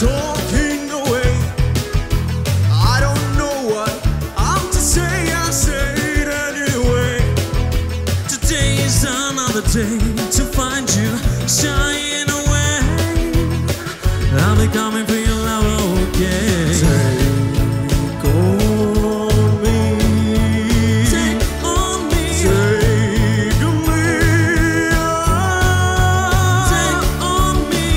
talking away. I don't know what I'm to say, I say it anyway. Today is another day to find you shying away. I'll be coming for your love, okay? Take on me, take on me, take me, oh, take on me.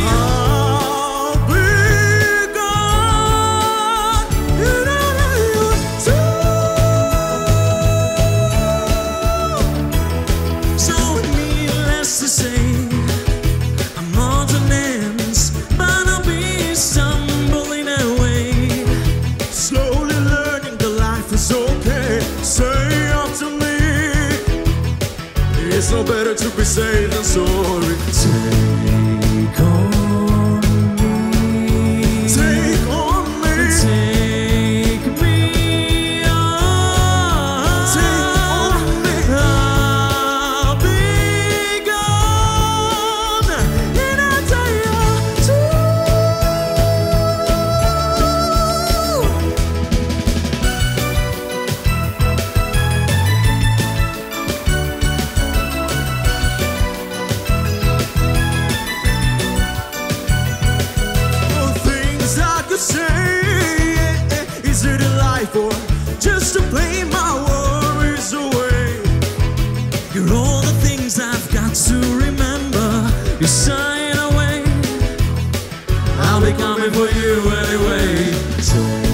I'll be gone, and I love you too. So needless to say, I'm not an ends, but I'll be stumbling away. Slowly learning the life is okay. Say up to me, it's no better to be safe than sorry. Take on. Just to play my worries away. You're all the things I've got to remember. You're sighing away. I'll be coming for you anyway.